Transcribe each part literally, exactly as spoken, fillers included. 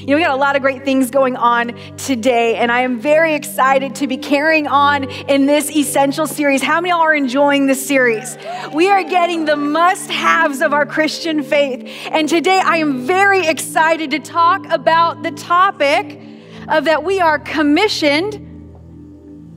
You know, we got a lot of great things going on today, and I am very excited to be carrying on in this essential series. How many of y'all are enjoying this series? We are getting the must-haves of our Christian faith, and today I am very excited to talk about the topic of that we are commissioned.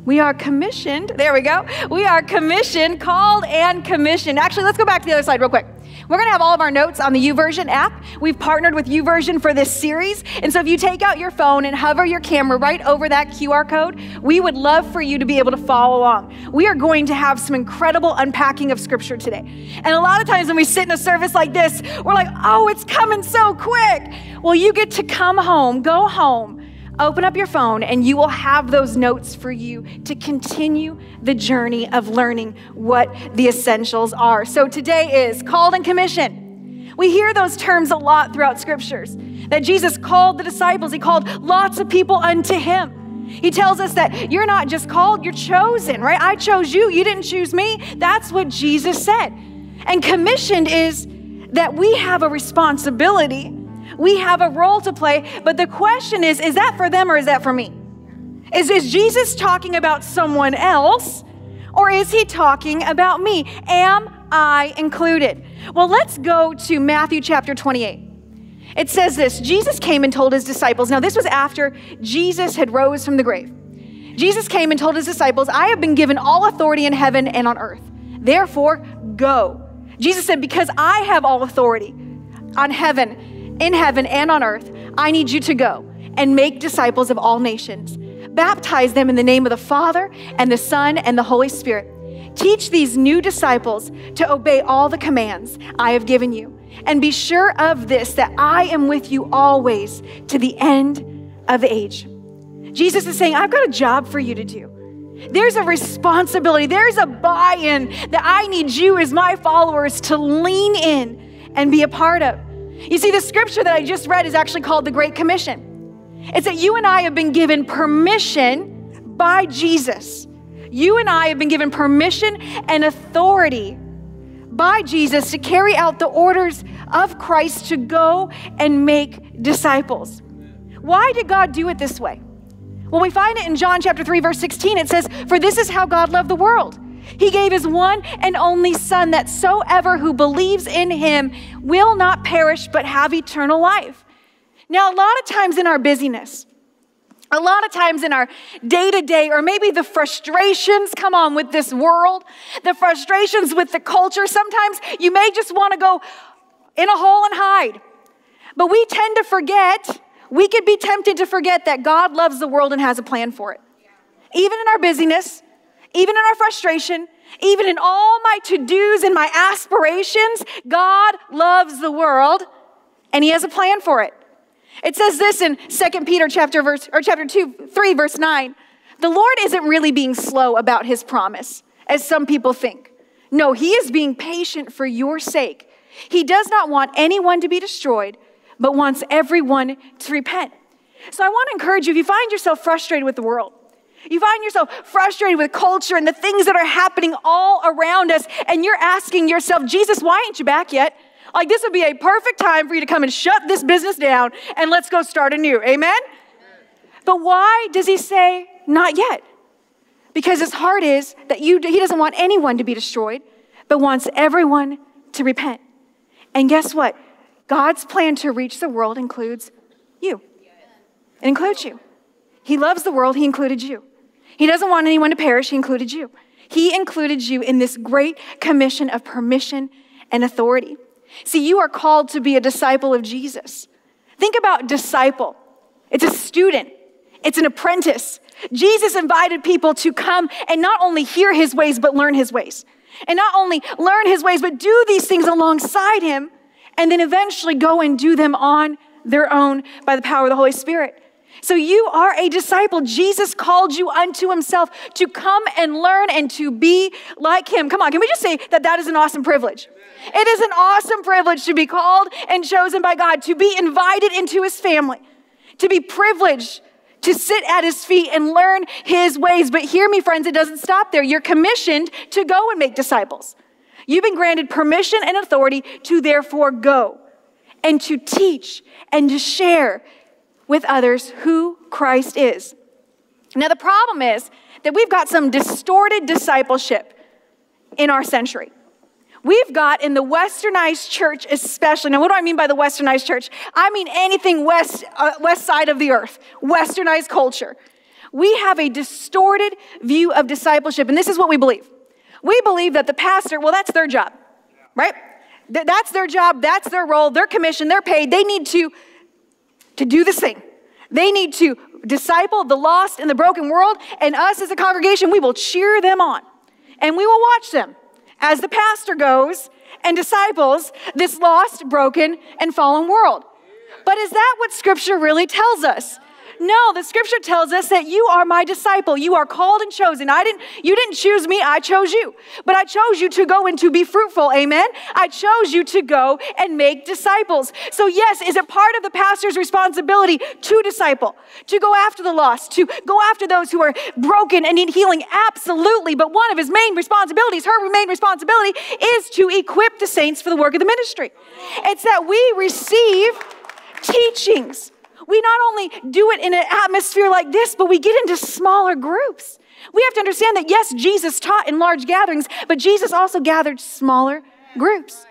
We are commissioned. There we go. We are commissioned, called and commissioned. Actually, let's go back to the other slide real quick. We're going to have all of our notes on the YouVersion app. We've partnered with YouVersion for this series. And so if you take out your phone and hover your camera right over that Q R code, we would love for you to be able to follow along. We are going to have some incredible unpacking of scripture today. And a lot of times when we sit in a service like this, we're like, oh, it's coming so quick. Well, you get to come home, go home, open up your phone, and you will have those notes for you to continue the journey of learning what the essentials are. So today is called and commissioned. We hear those terms a lot throughout scriptures, that Jesus called the disciples. He called lots of people unto him. He tells us that you're not just called, you're chosen, right? I chose you. You didn't choose me. That's what Jesus said. And commissioned is that we have a responsibility. We have a role to play, but the question is, is that for them or is that for me? Is, is Jesus talking about someone else or is he talking about me? Am I included? Well, let's go to Matthew chapter twenty-eight. It says this, Jesus came and told his disciples. Now this was after Jesus had rose from the grave. Jesus came and told his disciples, I have been given all authority in heaven and on earth. Therefore, go. Jesus said, because I have all authority on heaven in heaven and on earth, I need you to go and make disciples of all nations. Baptize them in the name of the Father and the Son and the Holy Spirit. Teach these new disciples to obey all the commands I have given you. And be sure of this, that I am with you always to the end of the age. Jesus is saying, I've got a job for you to do. There's a responsibility. There's a buy-in that I need you as my followers to lean in and be a part of. You see, the scripture that I just read is actually called the Great Commission. It's that you and I have been given permission by Jesus. You and I have been given permission and authority by Jesus to carry out the orders of Christ to go and make disciples. Why did God do it this way? Well, we find it in John chapter three, verse sixteen. It says, for this is how God loved the world. He gave his one and only son, that soever who believes in him will not perish, but have eternal life. Now, a lot of times in our busyness, a lot of times in our day-to-day, or maybe the frustrations, come on, with this world, the frustrations with the culture, sometimes you may just want to go in a hole and hide. But we tend to forget, we could be tempted to forget that God loves the world and has a plan for it. Even in our busyness, even in our frustration, even in all my to-dos and my aspirations, God loves the world and he has a plan for it. It says this in Second Peter chapter verse or chapter two, three, verse nine. The Lord isn't really being slow about his promise, as some people think. No, he is being patient for your sake. He does not want anyone to be destroyed, but wants everyone to repent. So I want to encourage you, if you find yourself frustrated with the world, you find yourself frustrated with culture and the things that are happening all around us, and you're asking yourself, Jesus, why ain't you back yet? Like, this would be a perfect time for you to come and shut this business down and let's go start anew, amen? But why does he say, not yet? Because his heart is that you, he doesn't want anyone to be destroyed, but wants everyone to repent. And guess what? God's plan to reach the world includes you. It includes you. He loves the world, he included you. He doesn't want anyone to perish, he included you. He included you in this great commission of permission and authority. See, you are called to be a disciple of Jesus. Think about disciple. It's a student, it's an apprentice. Jesus invited people to come and not only hear his ways, but learn his ways. And not only learn his ways, but do these things alongside him, and then eventually go and do them on their own by the power of the Holy Spirit. So you are a disciple. Jesus called you unto himself to come and learn and to be like him. Come on, can we just say that that is an awesome privilege? Amen. It is an awesome privilege to be called and chosen by God, to be invited into his family, to be privileged to sit at his feet and learn his ways. But hear me, friends, it doesn't stop there. You're commissioned to go and make disciples. You've been granted permission and authority to therefore go and to teach and to share with others who Christ is. Now, the problem is that we've got some distorted discipleship in our century. We've got in the westernized church especially, now what do I mean by the westernized church? I mean anything west, uh, west side of the earth, westernized culture. We have a distorted view of discipleship, and this is what we believe. We believe that the pastor, well, that's their job, right? Th- that's their job, that's their role, their commission, they're paid, they need to, to do this thing. They need to disciple the lost and the broken world, and us as a congregation, we will cheer them on, and we will watch them as the pastor goes and disciples this lost, broken, and fallen world. But is that what Scripture really tells us? No, the Scripture tells us that you are my disciple. You are called and chosen. I didn't, you didn't choose me, I chose you. But I chose you to go and to be fruitful, amen? I chose you to go and make disciples. So yes, is it part of the pastor's responsibility to disciple, to go after the lost, to go after those who are broken and need healing? Absolutely, but one of his main responsibilities, her main responsibility, is to equip the saints for the work of the ministry. It's that we receive teachings. We not only do it in an atmosphere like this, but we get into smaller groups. We have to understand that, yes, Jesus taught in large gatherings, but Jesus also gathered smaller groups.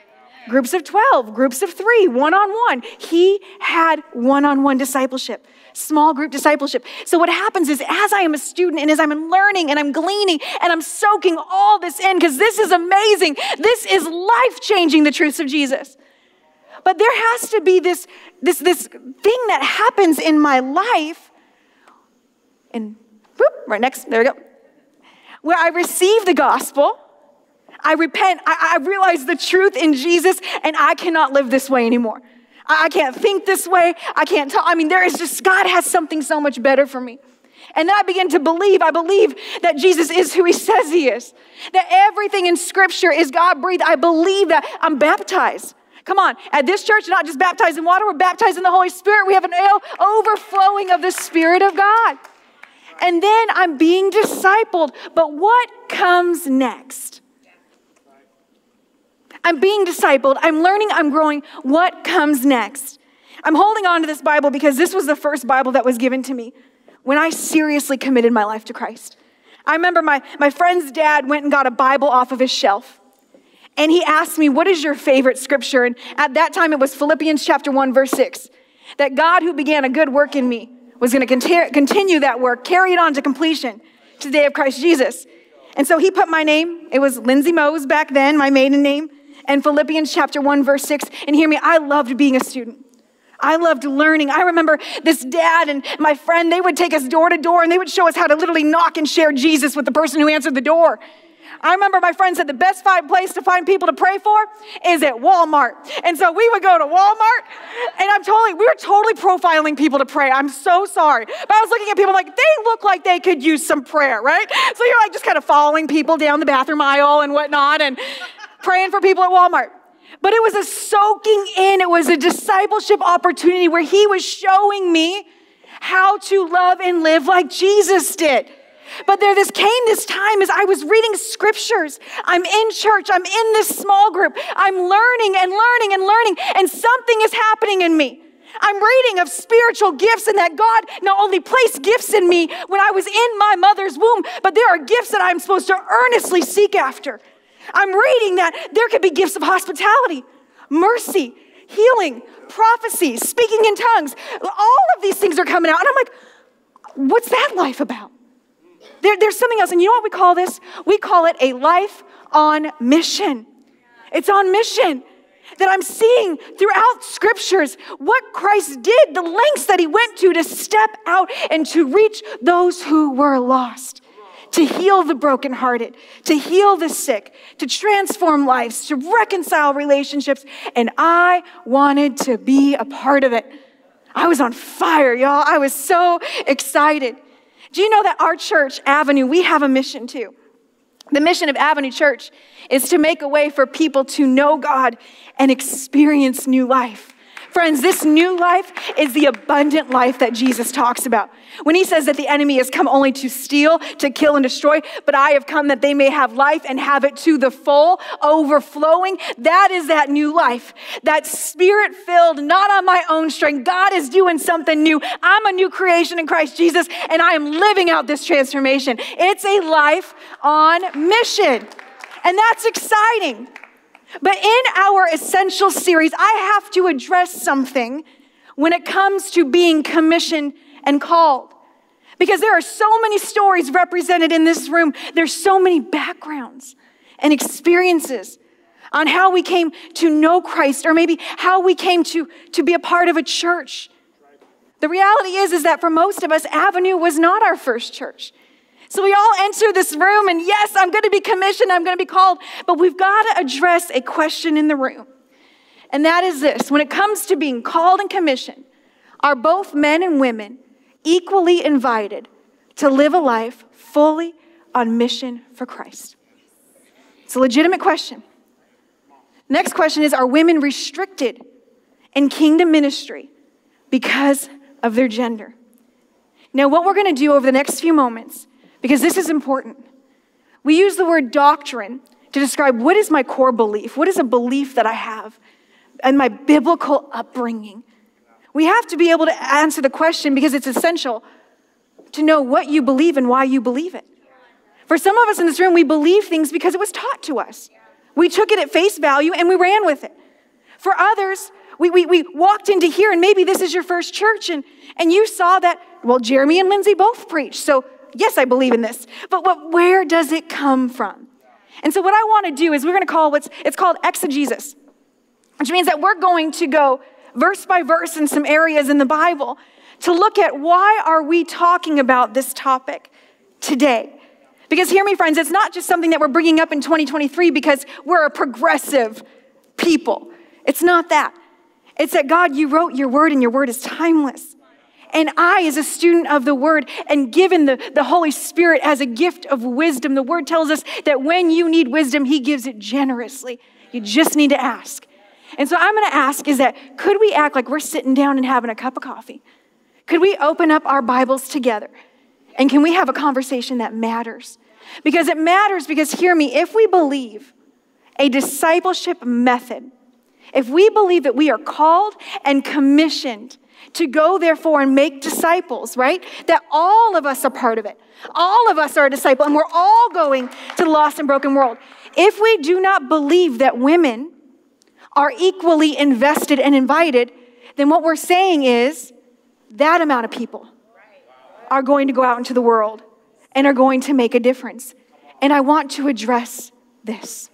Groups of twelve, groups of three, one-on-one. He had one-on-one discipleship, small group discipleship. So what happens is, as I am a student and as I'm learning and I'm gleaning and I'm soaking all this in, because this is amazing. This is life-changing, the truths of Jesus. But there has to be this, this, this thing that happens in my life, and whoop, right next, there we go, where I receive the gospel, I repent, I, I realize the truth in Jesus, and I cannot live this way anymore. I, I can't think this way, I can't talk, I mean, there is just, God has something so much better for me. And then I begin to believe, I believe that Jesus is who he says he is, that everything in Scripture is God-breathed. I believe that. I'm baptized. Come on, at this church, not just baptized in water, we're baptized in the Holy Spirit. We have an overflowing of the Spirit of God. And then I'm being discipled. But what comes next? I'm being discipled. I'm learning, I'm growing. What comes next? I'm holding on to this Bible because this was the first Bible that was given to me when I seriously committed my life to Christ. I remember my, my friend's dad went and got a Bible off of his shelf. And he asked me, what is your favorite scripture? And at that time, it was Philippians chapter one, verse six, that God who began a good work in me was going to continue that work, carry it on to completion to the day of Christ Jesus. And so he put my name. It was Lindsay Mose back then, my maiden name, and Philippians chapter one, verse six. And hear me, I loved being a student. I loved learning. I remember this dad and my friend, they would take us door to door and they would show us how to literally knock and share Jesus with the person who answered the door. I remember my friend said the best find place to find people to pray for is at Walmart. And so we would go to Walmart, and I'm totally, we were totally profiling people to pray. I'm so sorry. But I was looking at people like, they look like they could use some prayer, right? So you're like just kind of following people down the bathroom aisle and whatnot and praying for people at Walmart. But it was a soaking in. It was a discipleship opportunity where he was showing me how to love and live like Jesus did. But there this came this time as I was reading scriptures. I'm in church. I'm in this small group. I'm learning and learning and learning. And something is happening in me. I'm reading of spiritual gifts and that God not only placed gifts in me when I was in my mother's womb, but there are gifts that I'm supposed to earnestly seek after. I'm reading that there could be gifts of hospitality, mercy, healing, prophecy, speaking in tongues. All of these things are coming out. And I'm like, what's that life about? There, there's something else, and you know what we call this? We call it a life on mission. It's on mission that I'm seeing throughout scriptures what Christ did, the lengths that he went to to step out and to reach those who were lost, to heal the brokenhearted, to heal the sick, to transform lives, to reconcile relationships, and I wanted to be a part of it. I was on fire, y'all. I was so excited. Do you know that our church, Avenue, we have a mission too? The mission of Avenue Church is to make a way for people to know God and experience new life, Friends, this new life is the abundant life that Jesus talks about. When he says that the enemy has come only to steal, to kill, and destroy, but I have come that they may have life and have it to the full, overflowing, that is that new life. That spirit-filled, not on my own strength. God is doing something new. I'm a new creation in Christ Jesus, and I am living out this transformation. It's a life on mission, and that's exciting. But in our essential series, I have to address something when it comes to being commissioned and called. Because there are so many stories represented in this room. There's so many backgrounds and experiences on how we came to know Christ, or maybe how we came to, to be a part of a church. The reality is, is that for most of us, Avenue was not our first church. So we all enter this room and yes, I'm going to be commissioned, I'm going to be called, but we've got to address a question in the room. And that is this: when it comes to being called and commissioned, are both men and women equally invited to live a life fully on mission for Christ? It's a legitimate question. Next question is, are women restricted in kingdom ministry because of their gender? Now, what we're going to do over the next few moments, because this is important. We use the word doctrine to describe what is my core belief, what is a belief that I have, and my biblical upbringing. We have to be able to answer the question because it's essential to know what you believe and why you believe it. For some of us in this room, we believe things because it was taught to us. We took it at face value and we ran with it. For others, we, we, we walked into here and maybe this is your first church and, and you saw that, well, Jeremy and Lindsay both preached, so yes, I believe in this, but what, where does it come from? And so what I want to do is we're going to call what's, it's called exegesis, which means that we're going to go verse by verse in some areas in the Bible to look at why are we talking about this topic today? Because hear me, friends, it's not just something that we're bringing up in twenty twenty-three because we're a progressive people. It's not that. It's that God, you wrote your word and your word is timeless. And I, as a student of the word and given the, the Holy Spirit as a gift of wisdom, the word tells us that when you need wisdom, he gives it generously. You just need to ask. And so I'm going to ask is that, could we act like we're sitting down and having a cup of coffee? Could we open up our Bibles together? And can we have a conversation that matters? Because it matters because, hear me, if we believe a discipleship method, if we believe that we are called and commissioned to go, therefore, and make disciples, right? That all of us are part of it. All of us are a disciple, and we're all going to the lost and broken world. If we do not believe that women are equally invested and invited, then what we're saying is that amount of people are going to go out into the world and are going to make a difference. And I want to address this.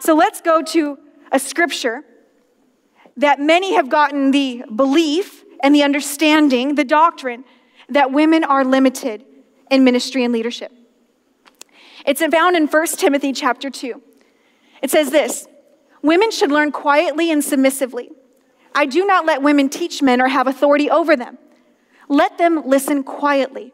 So let's go to a scripture that many have gotten the belief and the understanding, the doctrine, that women are limited in ministry and leadership. It's found in First Timothy chapter two. It says this: women should learn quietly and submissively. I do not let women teach men or have authority over them. Let them listen quietly.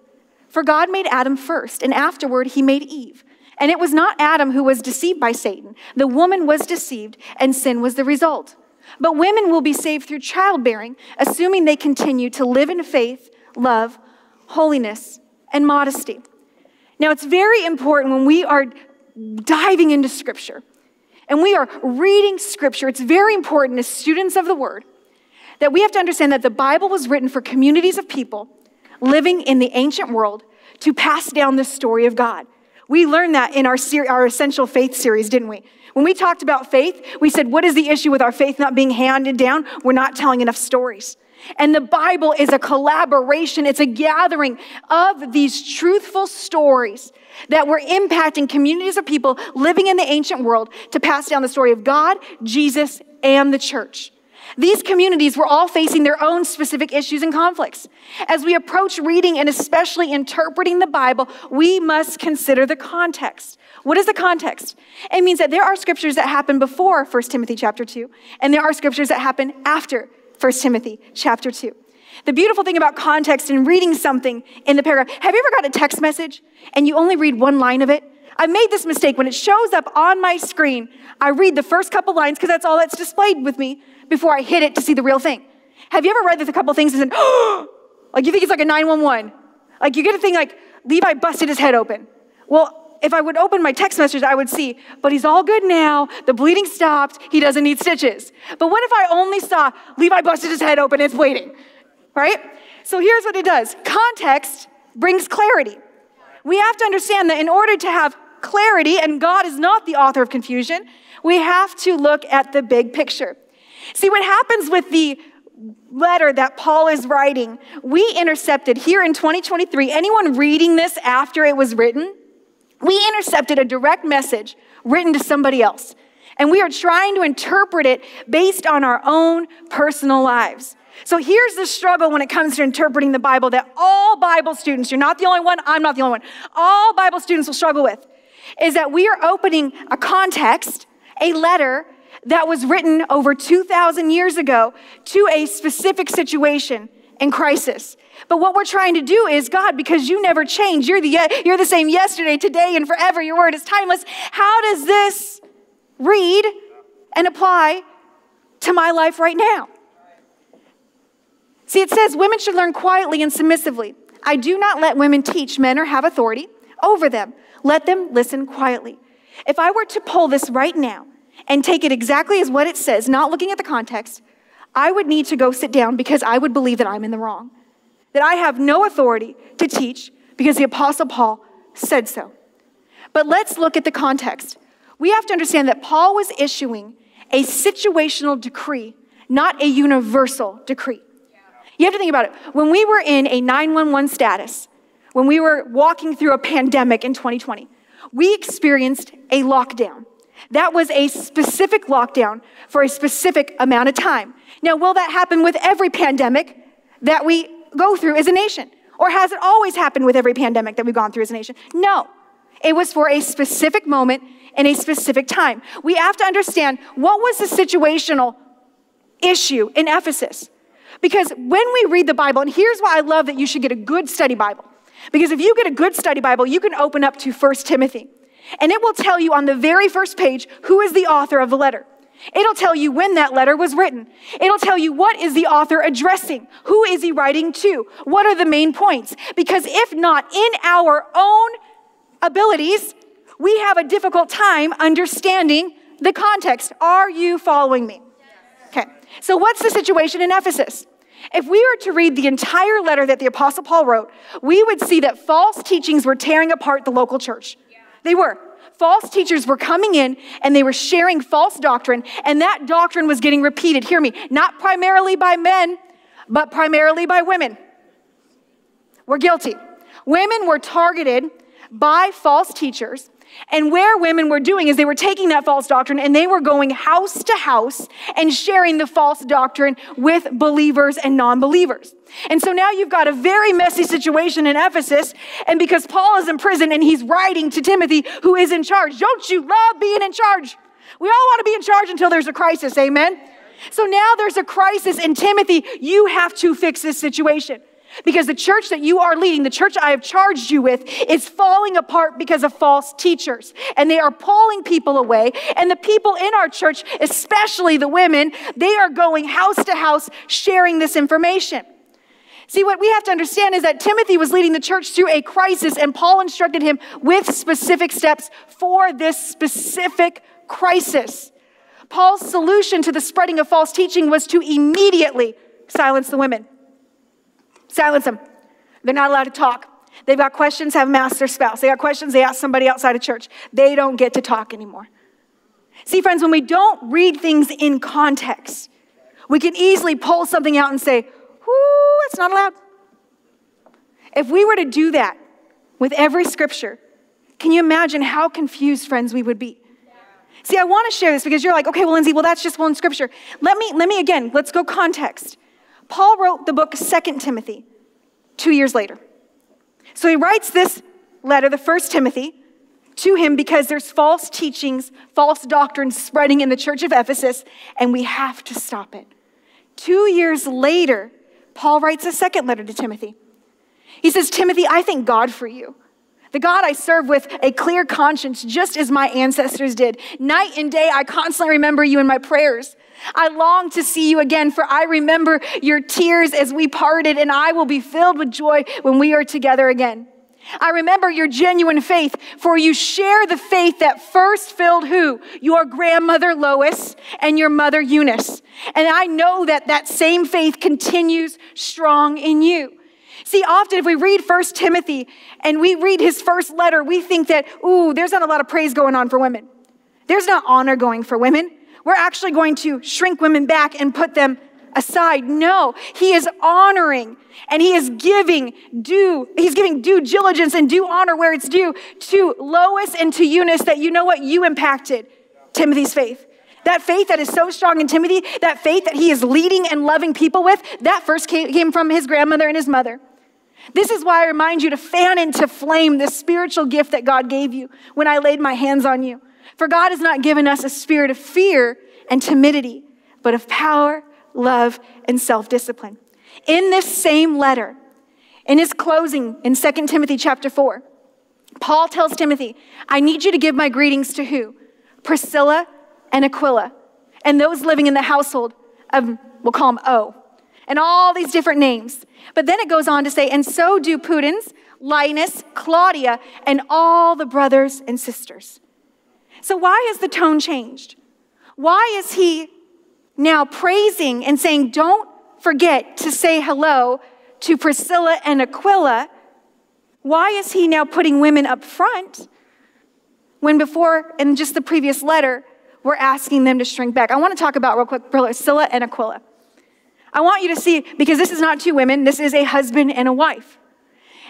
For God made Adam first, and afterward he made Eve. And it was not Adam who was deceived by Satan. The woman was deceived, and sin was the result. But women will be saved through childbearing, assuming they continue to live in faith, love, holiness, and modesty. Now, it's very important when we are diving into Scripture and we are reading Scripture, it's very important as students of the Word that we have to understand that the Bible was written for communities of people living in the ancient world to pass down the story of God. We learned that in our, ser- our Essential Faith series, didn't we? When we talked about faith, we said, what is the issue with our faith not being handed down? We're not telling enough stories. And the Bible is a collaboration. It's a gathering of these truthful stories that were impacting communities of people living in the ancient world to pass down the story of God, Jesus, and the church. These communities were all facing their own specific issues and conflicts. As we approach reading and especially interpreting the Bible, we must consider the context. What is the context? It means that there are scriptures that happen before First Timothy chapter two, and there are scriptures that happen after First Timothy chapter two. The beautiful thing about context and reading something in the paragraph, have you ever got a text message and you only read one line of it? I made this mistake. When it shows up on my screen, I read the first couple lines because that's all that's displayed with me. before I hit it to see the real thing. Have you ever read a couple things and said, oh, like you think it's like a nine one one? Like you get a thing like, Levi busted his head open. Well, if I would open my text message, I would see, but he's all good now. The bleeding stopped. He doesn't need stitches. But what if I only saw Levi busted his head open, it's bleeding, right? So here's what it does. Context brings clarity. We have to understand that in order to have clarity, and God is not the author of confusion, we have to look at the big picture. See, what happens with the letter that Paul is writing, we intercepted here in twenty twenty-three, anyone reading this after it was written, we intercepted a direct message written to somebody else. And we are trying to interpret it based on our own personal lives. So here's the struggle when it comes to interpreting the Bible that all Bible students, you're not the only one, I'm not the only one, all Bible students will struggle with, is that we are opening a context, a letter that was written over two thousand years ago to a specific situation and crisis. But what we're trying to do is, God, because you never change, you're the, you're the same yesterday, today, and forever, your word is timeless. How does this read and apply to my life right now? See, it says women should learn quietly and submissively. I do not let women teach men or have authority over them. Let them listen quietly. If I were to pull this right now and take it exactly as what it says, not looking at the context, I would need to go sit down because I would believe that I'm in the wrong, that I have no authority to teach because the Apostle Paul said so. But let's look at the context. We have to understand that Paul was issuing a situational decree, not a universal decree. You have to think about it. When we were in a nine one one status, when we were walking through a pandemic in twenty twenty, we experienced a lockdown. That was a specific lockdown for a specific amount of time. Now, will that happen with every pandemic that we go through as a nation? Or has it always happened with every pandemic that we've gone through as a nation? No. It was for a specific moment and a specific time. We have to understand what was the situational issue in Ephesus. Because when we read the Bible, and here's why I love that you should get a good study Bible. Because if you get a good study Bible, you can open up to First Timothy. And it will tell you on the very first page who is the author of the letter. It'll tell you when that letter was written. It'll tell you what is the author addressing. Who is he writing to? What are the main points? Because if not, in our own abilities, we have a difficult time understanding the context. Are you following me? Okay. So what's the situation in Ephesus? If we were to read the entire letter that the Apostle Paul wrote, we would see that false teachings were tearing apart the local church. They were. False teachers were coming in and they were sharing false doctrine, and that doctrine was getting repeated. Hear me, not primarily by men, but primarily by women. We're guilty. Women were targeted by false teachers, and where women were doing is they were taking that false doctrine and they were going house to house and sharing the false doctrine with believers and non-believers. And so now you've got a very messy situation in Ephesus, and because Paul is in prison and he's writing to Timothy, who is in charge. Don't you love being in charge? We all want to be in charge until there's a crisis, amen? So now there's a crisis, and Timothy, you have to fix this situation. Because the church that you are leading, the church I have charged you with, is falling apart because of false teachers. And they are pulling people away. And the people in our church, especially the women, they are going house to house sharing this information. See, what we have to understand is that Timothy was leading the church through a crisis, and Paul instructed him with specific steps for this specific crisis. Paul's solution to the spreading of false teaching was to immediately silence the women. Silence them. They're not allowed to talk. They've got questions, have them ask their spouse. They got questions, they ask somebody outside of church. They don't get to talk anymore. See, friends, when we don't read things in context, we can easily pull something out and say, whoo, that's not allowed. If we were to do that with every scripture, can you imagine how confused, friends, we would be? See, I want to share this because you're like, okay, well, Lindsay, well, that's just one scripture. Let me, let me again, let's go context. Paul wrote the book Second Timothy two years later. So he writes this letter, the First Timothy, to him because there's false teachings, false doctrine spreading in the church of Ephesus, and we have to stop it. Two years later, Paul writes a second letter to Timothy. He says, Timothy, I thank God for you. The God I serve with a clear conscience, just as my ancestors did. Night and day, I constantly remember you in my prayers. I long to see you again, for I remember your tears as we parted, and I will be filled with joy when we are together again. I remember your genuine faith, for you share the faith that first filled who? Your grandmother Lois and your mother Eunice. And I know that that same faith continues strong in you. See, often if we read First Timothy and we read his first letter, we think that, ooh, there's not a lot of praise going on for women. There's not honor going for women. We're actually going to shrink women back and put them aside. No, he is honoring and he is giving due, he's giving due diligence and due honor where it's due to Lois and to Eunice, that you know what? You impacted Timothy's faith. That faith that is so strong in Timothy, that faith that he is leading and loving people with, that first came from his grandmother and his mother. This is why I remind you to fan into flame this spiritual gift that God gave you when I laid my hands on you. For God has not given us a spirit of fear and timidity, but of power, love, and self-discipline. In this same letter, in his closing in Second Timothy chapter four, Paul tells Timothy, I need you to give my greetings to who? Priscilla and Aquila, and those living in the household of, we'll call them O, and all these different names. But then it goes on to say, and so do Pudens, Linus, Claudia, and all the brothers and sisters. So why has the tone changed? Why is he now praising and saying, don't forget to say hello to Priscilla and Aquila? Why is he now putting women up front when before, in just the previous letter, we're asking them to shrink back? I want to talk about real quick Priscilla and Aquila. I want you to see, because this is not two women, this is a husband and a wife.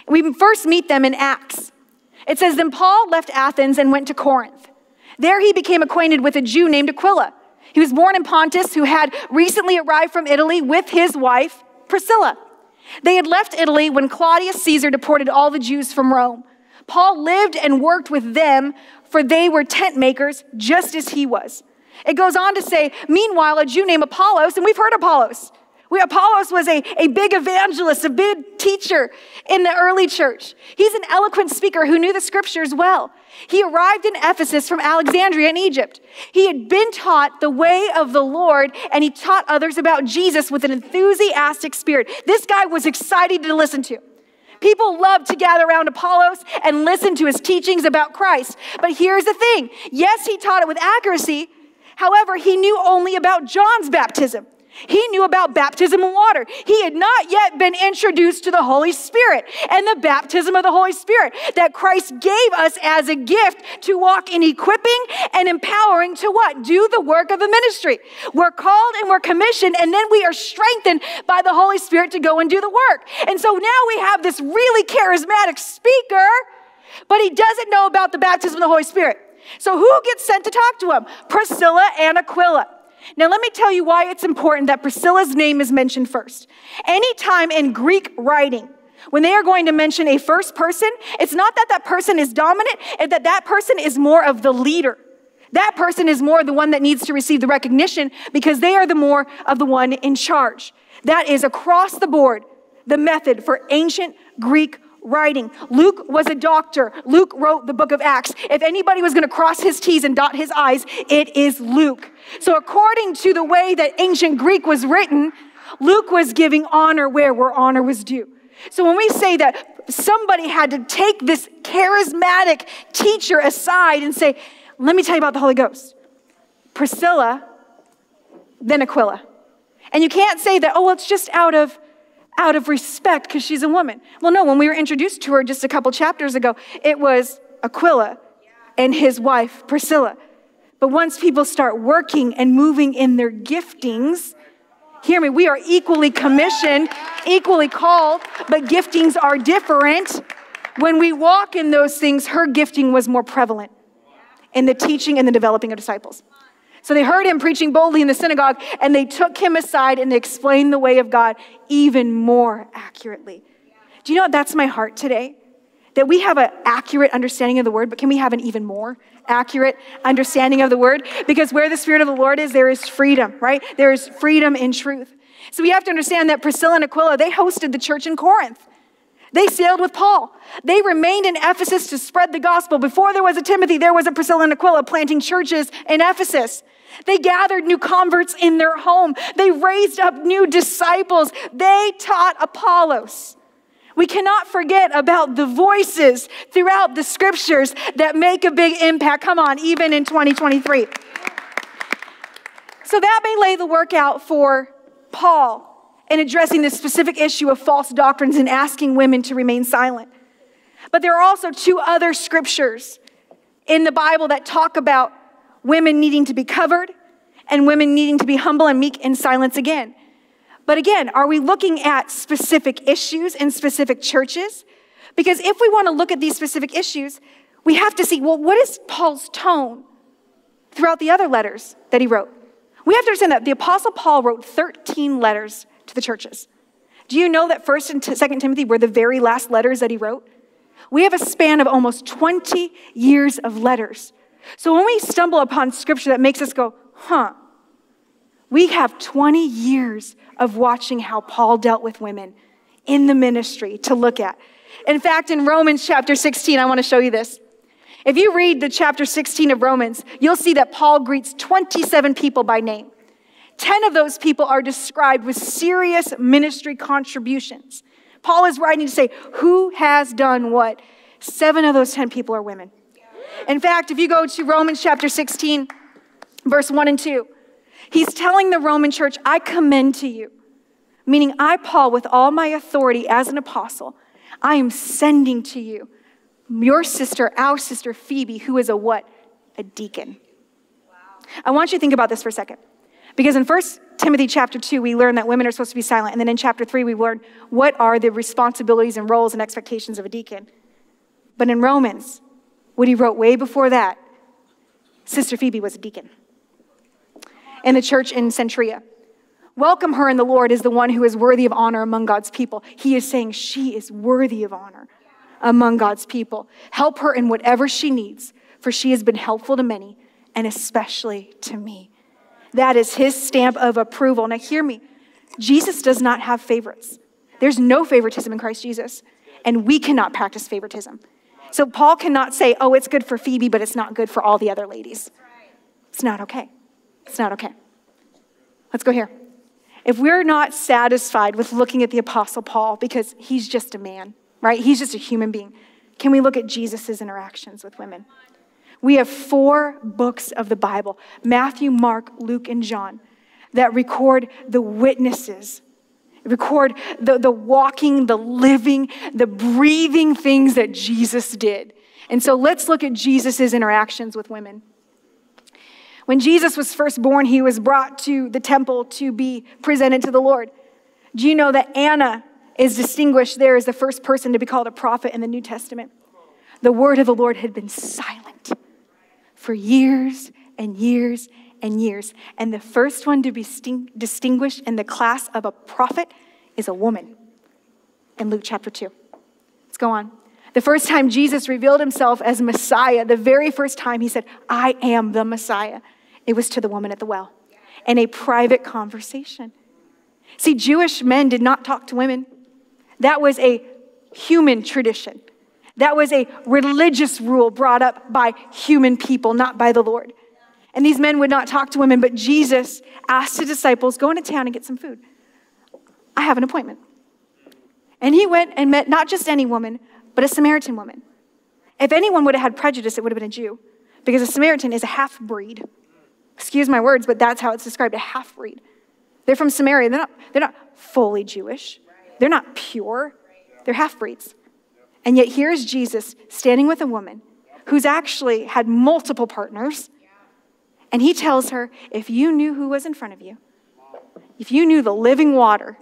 We first meet them in Acts. It says, then Paul left Athens and went to Corinth. There he became acquainted with a Jew named Aquila. He was born in Pontus, who had recently arrived from Italy with his wife, Priscilla. They had left Italy when Claudius Caesar deported all the Jews from Rome. Paul lived and worked with them, for they were tent makers, just as he was. It goes on to say, meanwhile, a Jew named Apollos, and we've heard Apollos. We, Apollos was a, a big evangelist, a big teacher in the early church. He's an eloquent speaker who knew the scriptures well. He arrived in Ephesus from Alexandria in Egypt. He had been taught the way of the Lord, and he taught others about Jesus with an enthusiastic spirit. This guy was exciting to listen to. People loved to gather around Apollos and listen to his teachings about Christ. But here's the thing. Yes, he taught it with accuracy. However, he knew only about John's baptism. He knew about baptism in water. He had not yet been introduced to the Holy Spirit and the baptism of the Holy Spirit that Christ gave us as a gift to walk in equipping and empowering to what? Do the work of the ministry. We're called and we're commissioned, and then we are strengthened by the Holy Spirit to go and do the work. And so now we have this really charismatic speaker, but he doesn't know about the baptism of the Holy Spirit. So who gets sent to talk to him? Priscilla and Aquila. Now, let me tell you why it's important that Priscilla's name is mentioned first. Anytime in Greek writing, when they are going to mention a first person, it's not that that person is dominant, it's that that person is more of the leader. That person is more the one that needs to receive the recognition, because they are the more of the one in charge. That is across the board the method for ancient Greek writing. Luke was a doctor. Luke wrote the book of Acts. If anybody was going to cross his T's and dot his I's, it is Luke. So according to the way that ancient Greek was written, Luke was giving honor where where honor was due. So when we say that somebody had to take this charismatic teacher aside and say, let me tell you about the Holy Ghost, Priscilla, then Aquila. And you can't say that, oh, well, it's just out of out of respect because she's a woman. Well, no, when we were introduced to her just a couple chapters ago, it was Aquila and his wife, Priscilla. But once people start working and moving in their giftings, hear me, we are equally commissioned, equally called, but giftings are different. When we walk in those things, her gifting was more prevalent in the teaching and the developing of disciples. So they heard him preaching boldly in the synagogue, and they took him aside and explained the way of God even more accurately. Do you know what? That's my heart today? That we have an accurate understanding of the word, but can we have an even more accurate understanding of the word? Because where the Spirit of the Lord is, there is freedom, right? There is freedom in truth. So we have to understand that Priscilla and Aquila, they hosted the church in Corinth. They sailed with Paul. They remained in Ephesus to spread the gospel. Before there was a Timothy, there was a Priscilla and Aquila planting churches in Ephesus. They gathered new converts in their home. They raised up new disciples. They taught Apollos. We cannot forget about the voices throughout the scriptures that make a big impact. Come on, even in twenty twenty-three. So that may lay the work out for Paul in addressing this specific issue of false doctrines and asking women to remain silent. But there are also two other scriptures in the Bible that talk about women needing to be covered and women needing to be humble and meek in silence again. But again, are we looking at specific issues in specific churches? Because if we want to look at these specific issues, we have to see, well, what is Paul's tone throughout the other letters that he wrote? We have to understand that the Apostle Paul wrote thirteen letters to the churches. Do you know that First and Second Timothy were the very last letters that he wrote? We have a span of almost twenty years of letters. So when we stumble upon scripture that makes us go, huh, we have twenty years of watching how Paul dealt with women in the ministry to look at. In fact, in Romans chapter sixteen, I want to show you this. If you read the chapter sixteen of Romans, you'll see that Paul greets twenty-seven people by name. ten of those people are described with serious ministry contributions. Paul is writing to say, who has done what? seven of those ten people are women. In fact, if you go to Romans chapter sixteen, verse one and two, he's telling the Roman church, I commend to you, meaning I, Paul, with all my authority as an apostle, I am sending to you your sister, our sister Phoebe, who is a what? A deacon. Wow. I want you to think about this for a second. Because in First Timothy chapter two, we learn that women are supposed to be silent. And then in chapter three, we learn what are the responsibilities and roles and expectations of a deacon. But in Romans, what he wrote way before that, Sister Phoebe was a deacon in the church in Cenchrea. Welcome her in the Lord is the one who is worthy of honor among God's people. He is saying she is worthy of honor among God's people. Help her in whatever she needs, for she has been helpful to many, and especially to me. That is his stamp of approval. Now hear me. Jesus does not have favorites. There's no favoritism in Christ Jesus, and we cannot practice favoritism. So Paul cannot say, oh, it's good for Phoebe, but it's not good for all the other ladies. It's not okay. It's not okay. Let's go here. If we're not satisfied with looking at the Apostle Paul, because he's just a man, right? He's just a human being. Can we look at Jesus's interactions with women? We have four books of the Bible, Matthew, Mark, Luke, and John, that record the witnesses, record the, the walking, the living, the breathing things that Jesus did. And so let's look at Jesus's interactions with women. When Jesus was first born, he was brought to the temple to be presented to the Lord. Do you know that Anna is distinguished there as the first person to be called a prophet in the New Testament? The word of the Lord had been silent for years and years and years. And the first one to be distinguished in the class of a prophet is a woman in Luke chapter two. Let's go on. The first time Jesus revealed himself as Messiah, the very first time he said, I am the Messiah, it was to the woman at the well in a private conversation. See, Jewish men did not talk to women. That was a human tradition. That was a religious rule brought up by human people, not by the Lord. And these men would not talk to women, but Jesus asked his disciples, go into town and get some food. I have an appointment. And he went and met not just any woman, but a Samaritan woman. If anyone would have had prejudice, it would have been a Jew, because a Samaritan is a half-breed. Excuse my words, but that's how it's described, a half-breed. They're from Samaria. They're not, they're not fully Jewish. They're not pure. They're half-breeds. And yet here's Jesus standing with a woman who's actually had multiple partners. And he tells her, if you knew who was in front of you, if you knew the living water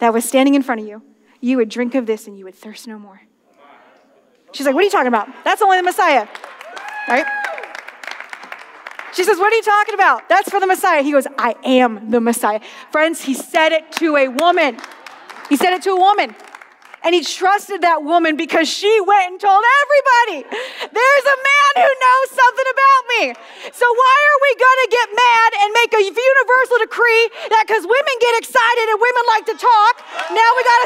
that was standing in front of you, you would drink of this and you would thirst no more. She's like, what are you talking about? That's only the Messiah, right? She says, what are you talking about? That's for the Messiah. He goes, I am the Messiah. Friends, he said it to a woman. He said it to a woman. And he trusted that woman because she went and told everybody, there's a man who knows something about me. So why are we going to get mad and make a universal decree that because women get excited and women like to talk, now we got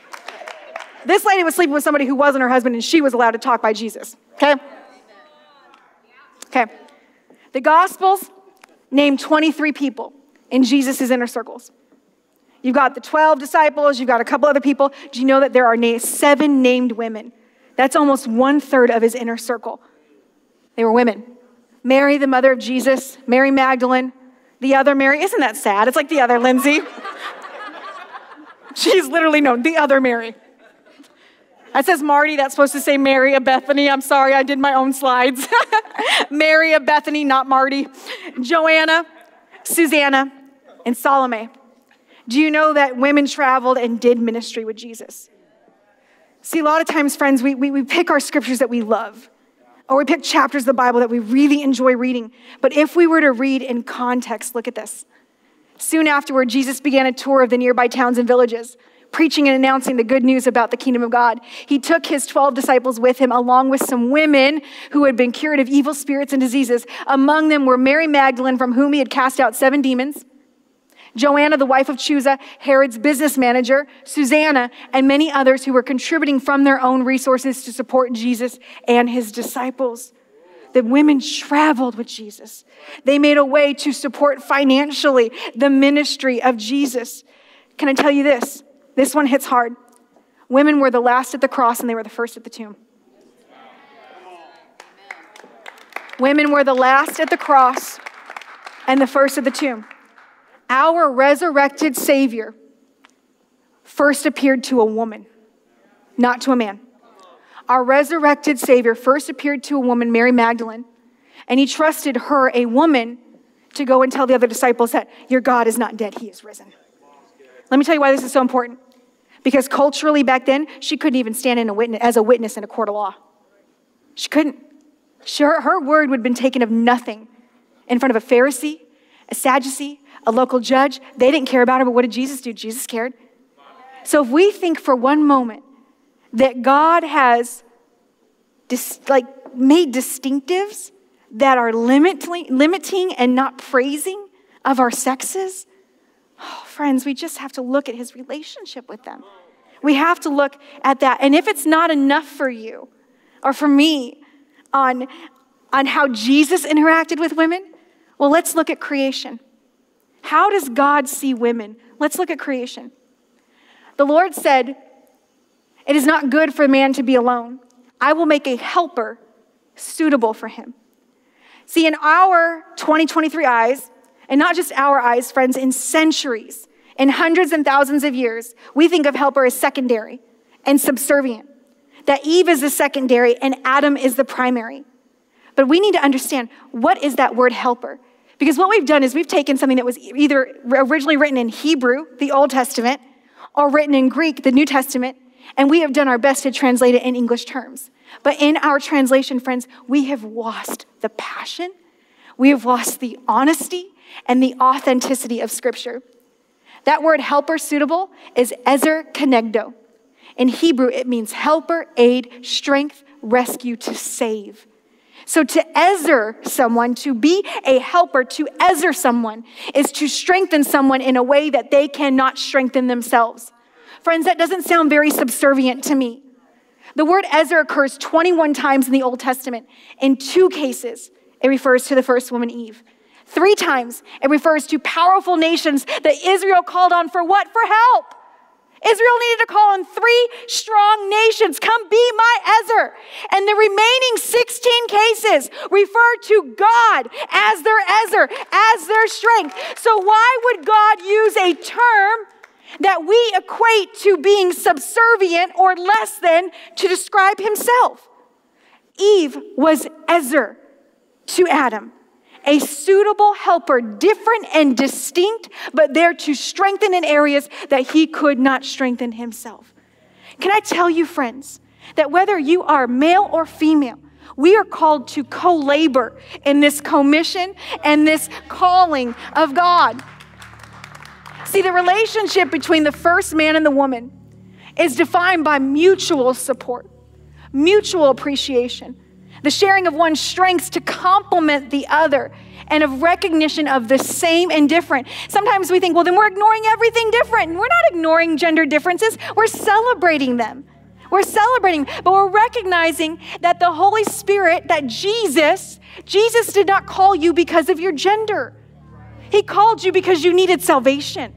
to silence them? Cheers. This lady was sleeping with somebody who wasn't her husband, and she was allowed to talk by Jesus. Okay? Okay. The Gospels name twenty-three people in Jesus' inner circles. You've got the twelve disciples. You've got a couple other people. Do you know that there are na- seven named women? That's almost one-third of his inner circle. They were women. Mary, the mother of Jesus. Mary Magdalene. The other Mary. Isn't that sad? It's like the other Lindsay. She's literally known, the other Mary. That says Marty. That's supposed to say Mary of Bethany. I'm sorry. I did my own slides. Mary of Bethany, not Marty. Joanna, Susanna, and Salome. Do you know that women traveled and did ministry with Jesus? See, a lot of times, friends, we, we, we pick our scriptures that we love, or we pick chapters of the Bible that we really enjoy reading. But if we were to read in context, look at this. Soon afterward, Jesus began a tour of the nearby towns and villages, preaching and announcing the good news about the kingdom of God. He took his twelve disciples with him, along with some women who had been cured of evil spirits and diseases. Among them were Mary Magdalene, from whom he had cast out seven demons, Joanna, the wife of Chuza, Herod's business manager, Susanna, and many others who were contributing from their own resources to support Jesus and his disciples. The women traveled with Jesus. They made a way to support financially the ministry of Jesus. Can I tell you this? This one hits hard. Women were the last at the cross, and they were the first at the tomb. Women were the last at the cross and the first at the tomb. Our resurrected Savior first appeared to a woman, not to a man. Our resurrected Savior first appeared to a woman, Mary Magdalene, and he trusted her, a woman, to go and tell the other disciples that your God is not dead, he is risen. Let me tell you why this is so important. Because culturally back then, she couldn't even stand in a witness, as a witness in a court of law. She couldn't. She, her, her word would have been taken of nothing in front of a Pharisee, a Sadducee, a local judge. They didn't care about her, but what did Jesus do? Jesus cared. So if we think for one moment that God has dis- like made distinctives that are limiting, limiting and not praising of our sexes, oh, friends, we just have to look at his relationship with them. We have to look at that. And if it's not enough for you or for me on, on how Jesus interacted with women, well, let's look at creation. How does God see women? Let's look at creation. The Lord said, "It is not good for man to be alone. I will make a helper suitable for him." See, in our twenty twenty-three eyes, and not just our eyes, friends, in centuries, in hundreds and thousands of years, we think of helper as secondary and subservient, that Eve is the secondary and Adam is the primary. But we need to understand, what is that word helper? Because what we've done is we've taken something that was either originally written in Hebrew, the Old Testament, or written in Greek, the New Testament, and we have done our best to translate it in English terms. But in our translation, friends, we have lost the passion, we have lost the honesty, and the authenticity of Scripture. That word helper suitable is Ezer kenegdo. In Hebrew, it means helper, aid, strength, rescue, to save. So to Ezer someone, to be a helper, to Ezer someone, is to strengthen someone in a way that they cannot strengthen themselves. Friends, that doesn't sound very subservient to me. The word Ezer occurs twenty-one times in the Old Testament. In two cases, it refers to the first woman, Eve. Three times, it refers to powerful nations that Israel called on for what? For help. Israel needed to call on three strong nations. Come be my Ezer. And the remaining sixteen cases refer to God as their Ezer, as their strength. So why would God use a term that we equate to being subservient or less than to describe himself? Eve was Ezer to Adam, a suitable helper, different and distinct, but there to strengthen in areas that he could not strengthen himself. Can I tell you, friends, that whether you are male or female, we are called to co-labor in this commission and this calling of God. See, the relationship between the first man and the woman is defined by mutual support, mutual appreciation, the sharing of one's strengths to complement the other, and of recognition of the same and different. Sometimes we think, well, then we're ignoring everything different. And we're not ignoring gender differences. We're celebrating them. We're celebrating, but we're recognizing that the Holy Spirit, that Jesus, Jesus did not call you because of your gender. He called you because you needed salvation.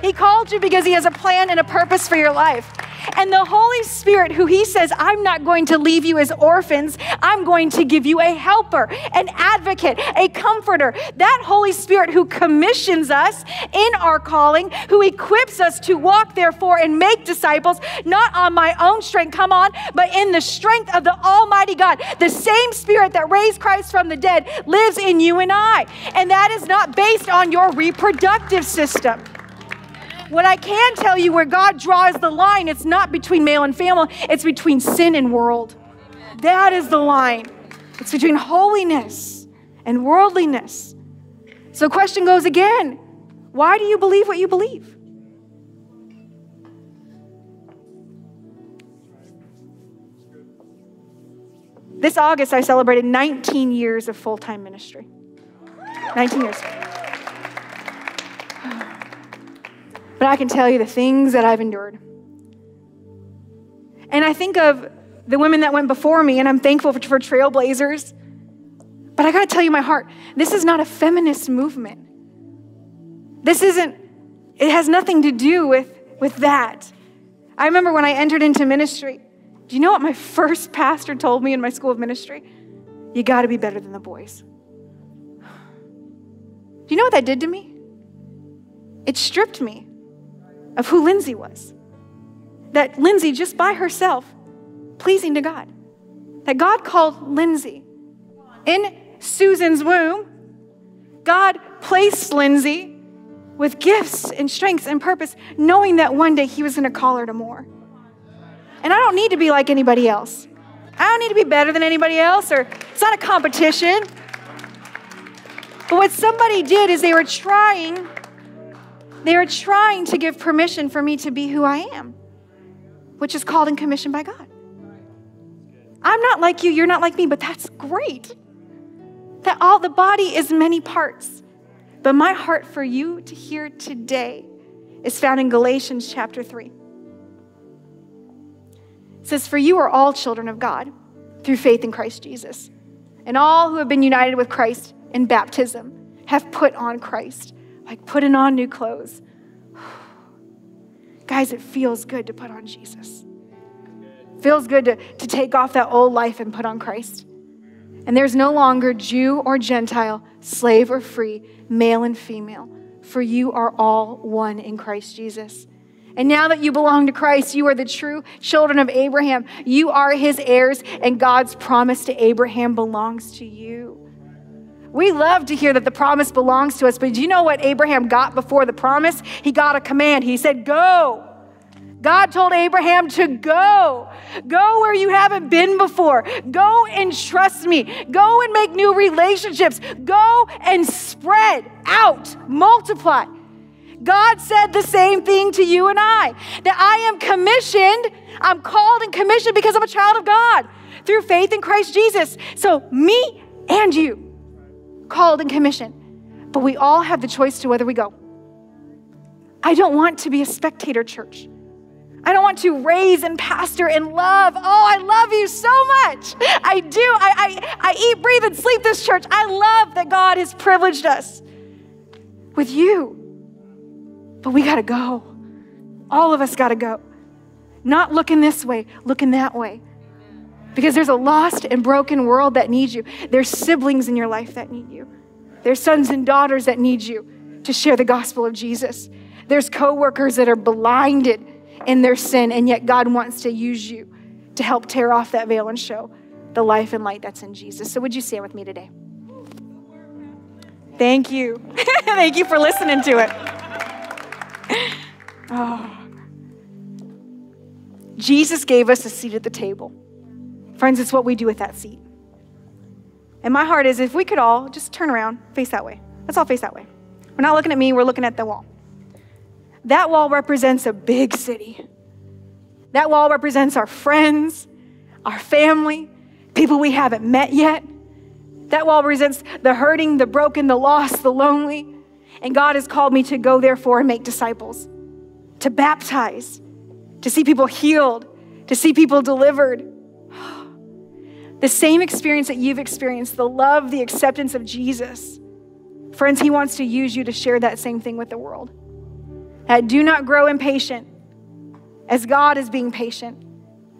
He called you because he has a plan and a purpose for your life. And the Holy Spirit, who he says, I'm not going to leave you as orphans. I'm going to give you a helper, an advocate, a comforter. That Holy Spirit who commissions us in our calling, who equips us to walk, therefore, and make disciples, not on my own strength, come on, but in the strength of the Almighty God. The same Spirit that raised Christ from the dead lives in you and I. And that is not based on your reproductive system. What I can tell you, where God draws the line, it's not between male and female. It's between sin and world. Amen. That is the line. It's between holiness and worldliness. So the question goes again, why do you believe what you believe? This August, I celebrated nineteen years of full-time ministry. nineteen years. But I can tell you the things that I've endured. And I think of the women that went before me, and I'm thankful for, for trailblazers. But I gotta tell you my heart, this is not a feminist movement. This isn't, it has nothing to do with, with that. I remember when I entered into ministry, do you know what my first pastor told me in my school of ministry? You gotta be better than the boys. Do you know what that did to me? It stripped me of who Lindsay was. That Lindsay, just by herself, pleasing to God. That God called Lindsay. In Susan's womb, God placed Lindsay with gifts and strengths and purpose, knowing that one day he was gonna call her to more. And I don't need to be like anybody else. I don't need to be better than anybody else, or it's not a competition. But what somebody did is they were trying They are trying to give permission for me to be who I am, which is called and commissioned by God. I'm not like you, you're not like me, but that's great. That all the body is many parts. But my heart for you to hear today is found in Galatians chapter three. It says, for you are all children of God through faith in Christ Jesus. And all who have been united with Christ in baptism have put on Christ. Like putting on new clothes. Guys, it feels good to put on Jesus. It feels good to, to take off that old life and put on Christ. And there's no longer Jew or Gentile, slave or free, male and female, for you are all one in Christ Jesus. And now that you belong to Christ, you are the true children of Abraham. You are his heirs, and God's promise to Abraham belongs to you. We love to hear that the promise belongs to us, but do you know what Abraham got before the promise? He got a command. He said, go. God told Abraham to go. Go where you haven't been before. Go and trust me. Go and make new relationships. Go and spread out, multiply. God said the same thing to you and I, that I am commissioned, I'm called and commissioned because I'm a child of God through faith in Christ Jesus. So me and you. Called and commissioned, but we all have the choice to whether we go. I don't want to be a spectator church. I don't want to raise and pastor and love. Oh, I love you so much. I do. I, I, I eat, breathe, and sleep this church. I love that God has privileged us with you. But we gotta go. All of us gotta go. Not looking this way, looking that way. Because there's a lost and broken world that needs you. There's siblings in your life that need you. There's sons and daughters that need you to share the gospel of Jesus. There's coworkers that are blinded in their sin, and yet God wants to use you to help tear off that veil and show the life and light that's in Jesus. So would you stand with me today? Thank you. Thank you for listening to it. Oh. Jesus gave us a seat at the table. Friends, it's what we do with that seat. And my heart is if we could all just turn around, face that way. Let's all face that way. We're not looking at me, we're looking at the wall. That wall represents a big city. That wall represents our friends, our family, people we haven't met yet. That wall represents the hurting, the broken, the lost, the lonely. And God has called me to go therefore and make disciples, to baptize, to see people healed, to see people delivered. The same experience that you've experienced, the love, the acceptance of Jesus. Friends, he wants to use you to share that same thing with the world. That do not grow impatient as God is being patient,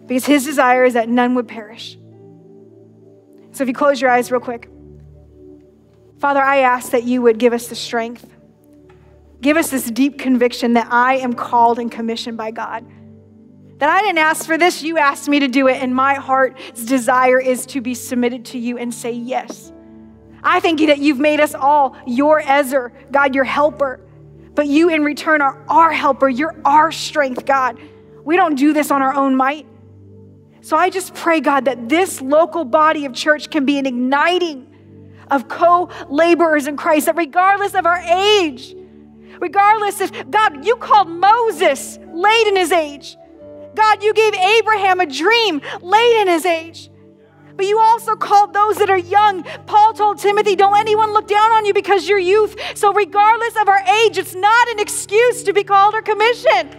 because his desire is that none would perish. So if you close your eyes real quick. Father, I ask that you would give us the strength. Give us this deep conviction that I am called and commissioned by God. That I didn't ask for this, you asked me to do it, and my heart's desire is to be submitted to you and say yes. I thank you that you've made us all your Ezer, God, your helper, but you in return are our helper, you're our strength, God. We don't do this on our own might. So I just pray, God, that this local body of church can be an igniting of co-laborers in Christ, that regardless of our age, regardless if, God, you called Moses late in his age. God, you gave Abraham a dream late in his age, but you also called those that are young. Paul told Timothy, don't let anyone look down on you because you're youth. So regardless of our age, it's not an excuse to be called or commissioned.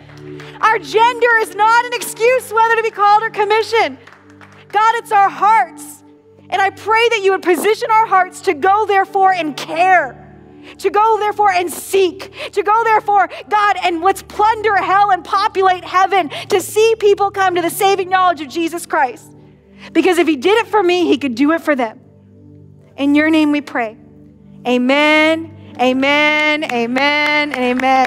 Our gender is not an excuse whether to be called or commissioned. God, it's our hearts. And I pray that you would position our hearts to go therefore and care, to go therefore and seek, to go therefore, God, and let's plunder hell and populate heaven to see people come to the saving knowledge of Jesus Christ. Because if he did it for me, he could do it for them. In your name we pray. Amen, amen, amen, and amen.